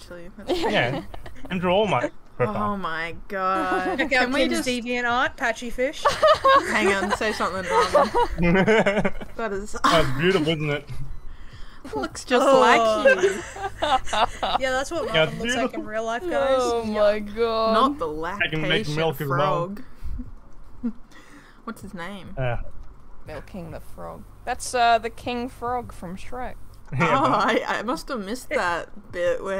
actually. Yeah, and draw my. Oh my god. Check out kids' DeviantArt, patchy fish. Hang on, say something about that. That is... That's beautiful, isn't it? Looks just like you. Yeah, that's what Martin looks like in real life, guys. Oh my god. Not the lactation frog. Well. What's his name? Milking the frog. That's the king frog from Shrek. Oh, I must have missed that bit where